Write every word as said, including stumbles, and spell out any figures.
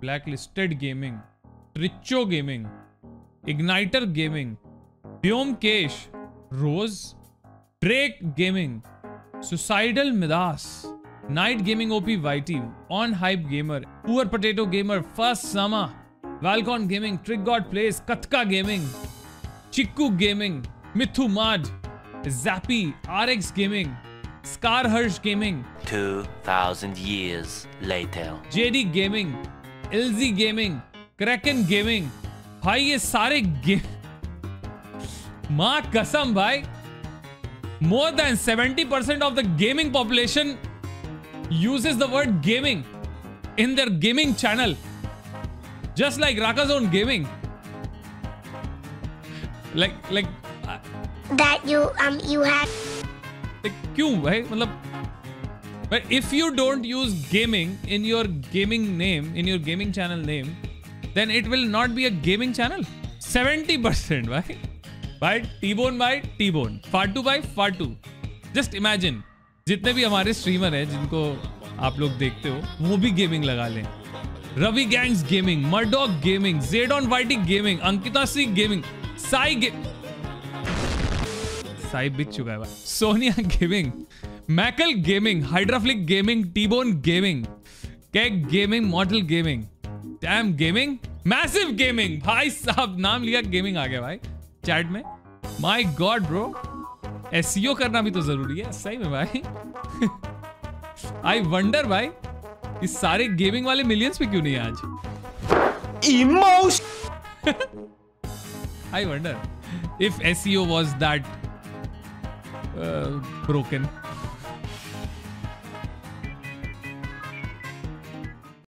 Blacklisted Gaming, Tricho Gaming, Igniter Gaming, Vyomkesh, Rose, Drake Gaming, Suicidal Midas, Night Gaming O P Y T, On Hype Gamer, Poor Potato Gamer, First Sama, Valcon Gaming, Trick God Plays, Katka Gaming, Chikku Gaming, Mithu Mad, Zappy, R X Gaming, Scarhurst Gaming, two thousand years later, J D Gaming, L Z Gaming, Kraken Gaming. भाई ये सारे game माँ कसम भाई, more than seventy percent of the gaming population uses the word gaming in their gaming channel, just like Rakazone Gaming. Like like uh, that you um you have. Like क्यों भाई मतलब? But if you don't use gaming in your gaming name, in your gaming channel name, then it will not be a gaming channel. seventy percent, bhai. Bhai, T-Bone bhai, T-Bone. Fartu bhai, Fartu. Just imagine, जितने भी हमारे streamer हैं, जिनको आप लोग देखते हो, वो भी gaming लगा लें. Ravi Gangs Gaming, Murdoch Gaming, Zedon Y T Gaming, Ankita C Gaming, Sai Gaming. Sai बिच चुका है भाई. Sonia Gaming, Mackle Gaming, Hydraflick Gaming, T-Bone Gaming, Keg Gaming, Mortal Gaming. Damn Gaming, Massive Gaming. भाई साहब नाम लिया gaming आ गया भाई chat में. My God bro, S E O करना भी तो जरूरी है सही में भाई. I wonder भाई इस सारे गेमिंग वाले मिलियंस पे क्यों नहीं आज. Emotion. I wonder if S E O was that uh, broken.